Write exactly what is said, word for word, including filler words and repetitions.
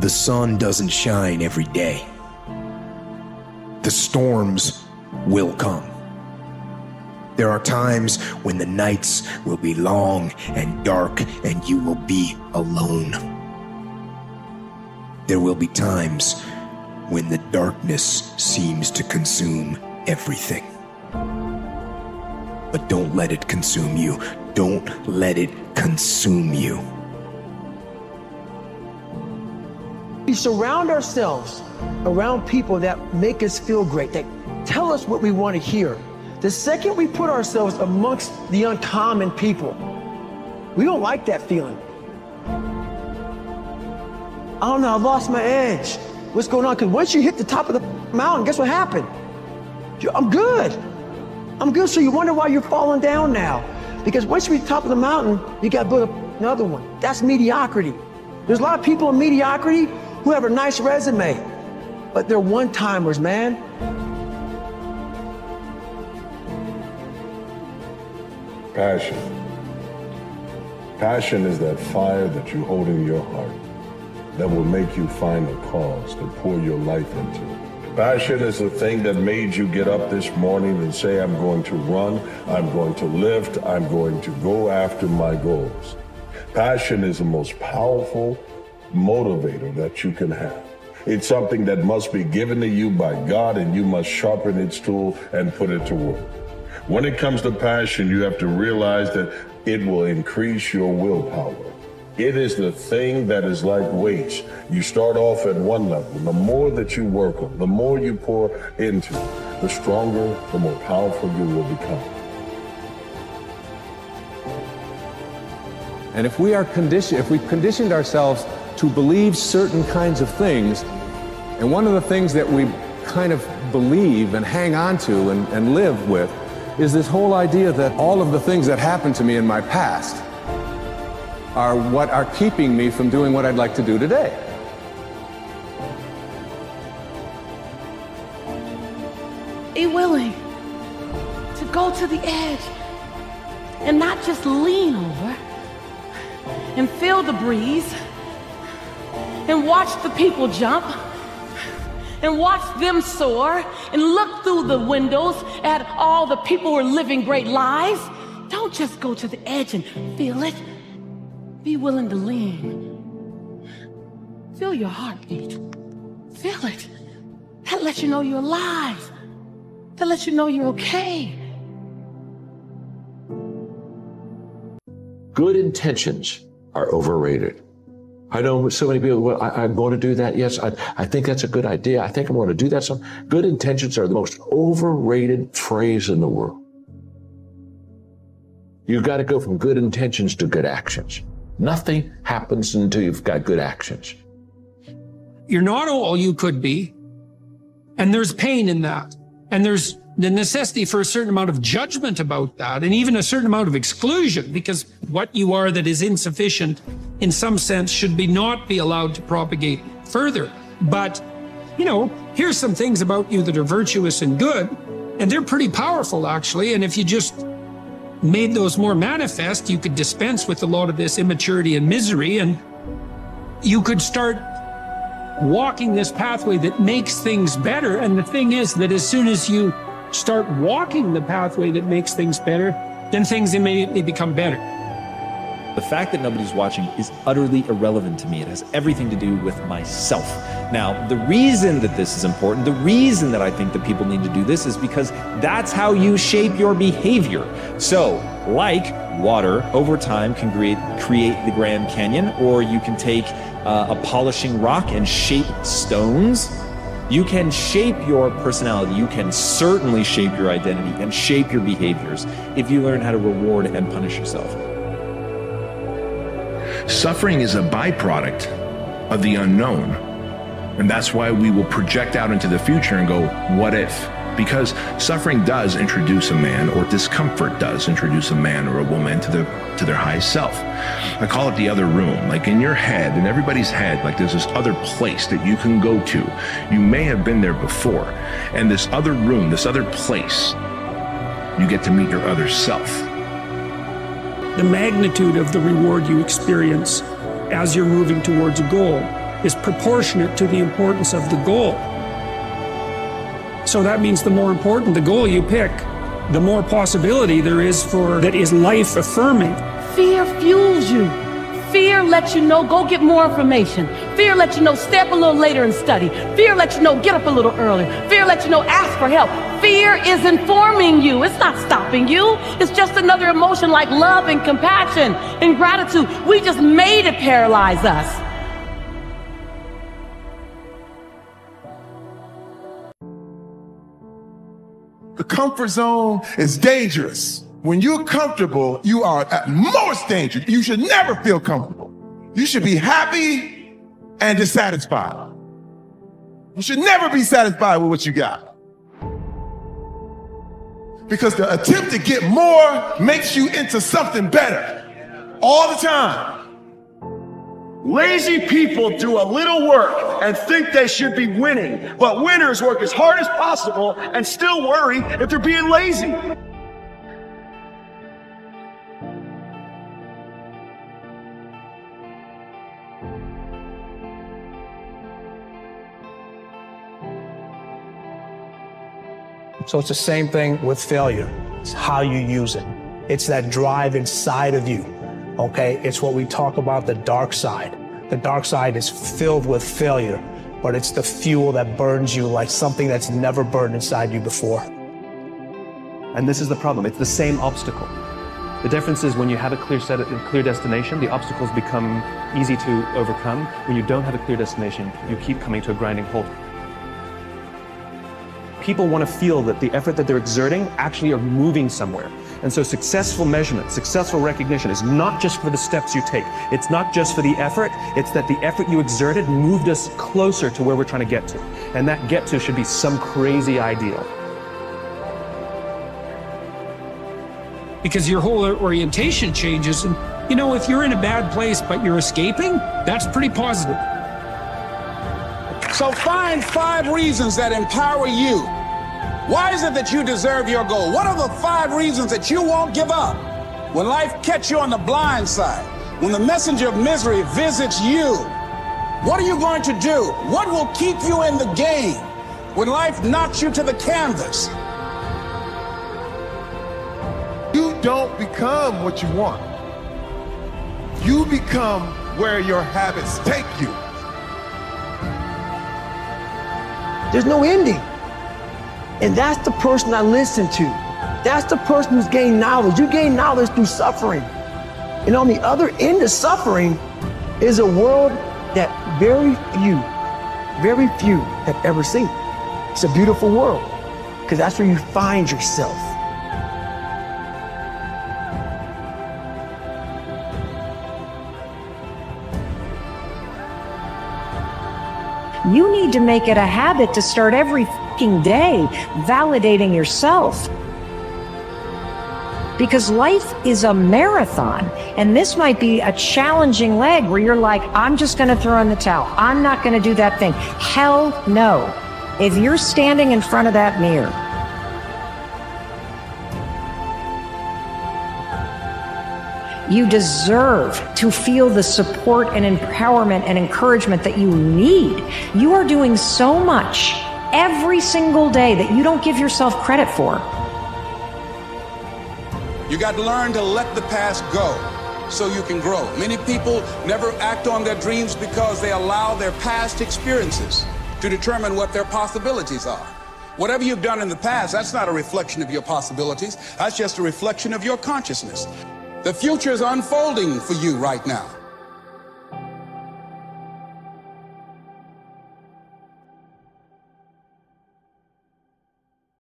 The sun doesn't shine every day. The storms will come. There are times when the nights will be long and dark and you will be alone. There will be times when the darkness seems to consume everything. But don't let it consume you. Don't let it consume you. We surround ourselves around people that make us feel great, that tell us what we want to hear. The second we put ourselves amongst the uncommon people, we don't like that feeling. I don't know, I lost my edge. What's going on? Because once you hit the top of the mountain, guess what happened? I'm good. I'm good. So you wonder why you're falling down now. Because once you reach the top of the mountain, you got to build another one. That's mediocrity. There's a lot of people in mediocrity who have a nice resume, but they're one-timers, man. Passion. Passion is that fire that you hold in your heart that will make you find a cause to pour your life into. Passion is the thing that made you get up this morning and say, I'm going to run, I'm going to lift, I'm going to go after my goals. Passion is the most powerful motivator that you can have. It's something that must be given to you by God, and you must sharpen its tool and put it to work. When it comes to passion, you have to realize that it will increase your willpower. It is the thing that is like weights. You start off at one level. The more that you work on, the more you pour into, the stronger, the more powerful you will become. And if we are conditioned, if we've conditioned ourselves to believe certain kinds of things, and one of the things that we kind of believe and hang on to and, and live with is this whole idea that all of the things that happened to me in my past are what are keeping me from doing what I'd like to do today. Be willing to go to the edge and not just lean over and feel the breeze and watch the people jump and watch them soar and look through the windows at all the people who are living great lives. Don't just go to the edge and feel it. Be willing to lean. Feel your heartbeat. Feel it. That lets you know you're alive. That lets you know you're okay. Good intentions are overrated. I know so many people, well, I, I'm going to do that. Yes, I, I think that's a good idea. I think I'm going to do that. Some good intentions are the most overrated phrase in the world. You've got to go from good intentions to good actions. Nothing happens until you've got good actions. You're not all you could be. And there's pain in that. And there's the necessity for a certain amount of judgment about that, and even a certain amount of exclusion, because what you are that is insufficient in some sense should be not be allowed to propagate further. But, you know, here's some things about you that are virtuous and good, and they're pretty powerful, actually. And if you just made those more manifest, you could dispense with a lot of this immaturity and misery, and you could start walking this pathway that makes things better. And the thing is that as soon as you start walking the pathway that makes things better, then things immediately become better. The fact that nobody's watching is utterly irrelevant to me. It has everything to do with myself. Now, the reason that this is important, the reason that I think that people need to do this is because that's how you shape your behavior. So, like water, over time can create, create the Grand Canyon, or you can take uh, a polishing rock and shape stones. You can shape your personality. You can certainly shape your identity and shape your behaviors if you learn how to reward and punish yourself. Suffering is a byproduct of the unknown. And that's why we will project out into the future and go, what if? Because suffering does introduce a man, or discomfort does introduce a man or a woman to their, to their highest self. I call it the other room. Like in your head, in everybody's head, like there's this other place that you can go to. You may have been there before. And this other room, this other place, you get to meet your other self. The magnitude of the reward you experience as you're moving towards a goal is proportionate to the importance of the goal. So that means the more important the goal you pick, the more possibility there is for that is life-affirming. Fear fuels you. Fear lets you know, go get more information. Fear lets you know, stay up a little later and study. Fear lets you know, get up a little earlier. Fear lets you know, ask for help. Fear is informing you. It's not stopping you. It's just another emotion like love and compassion and gratitude. We just made it paralyze us. The comfort zone is dangerous. When you're comfortable, you are at most danger. You should never feel comfortable. You should be happy and dissatisfied. You should never be satisfied with what you got. Because the attempt to get more makes you into something better all the time. Lazy people do a little work and think they should be winning, but winners work as hard as possible and still worry if they're being lazy. So it's the same thing with failure. It's how you use it. It's that drive inside of you, okay? It's what we talk about, the dark side. The dark side is filled with failure, but it's the fuel that burns you like something that's never burned inside you before. And this is the problem. It's the same obstacle. The difference is when you have a clear set, a clear destination, the obstacles become easy to overcome. When you don't have a clear destination, you keep coming to a grinding halt. People want to feel that the effort that they're exerting actually are moving somewhere. And so successful measurement, successful recognition is not just for the steps you take. It's not just for the effort. It's that the effort you exerted moved us closer to where we're trying to get to. And that get to should be some crazy ideal. Because your whole orientation changes. And, you know, if you're in a bad place but you're escaping, that's pretty positive. So find five reasons that empower you. Why is it that you deserve your goal? What are the five reasons that you won't give up? When life catches you on the blind side, when the messenger of misery visits you, what are you going to do? What will keep you in the game when life knocks you to the canvas? You don't become what you want. You become where your habits take you. There's no ending. And that's the person I listen to. That's the person who's gained knowledge. You gain knowledge through suffering. And on the other end of suffering is a world that very few, very few have ever seen. It's a beautiful world because that's where you find yourself. You need to make it a habit to start every fucking day validating yourself. Because life is a marathon, and this might be a challenging leg where you're like, I'm just gonna throw in the towel. I'm not gonna do that thing. Hell no. If you're standing in front of that mirror, you deserve to feel the support and empowerment and encouragement that you need. You are doing so much every single day that you don't give yourself credit for. You got to learn to let the past go so you can grow. Many people never act on their dreams because they allow their past experiences to determine what their possibilities are. Whatever you've done in the past, that's not a reflection of your possibilities. That's just a reflection of your consciousness. The future is unfolding for you right now.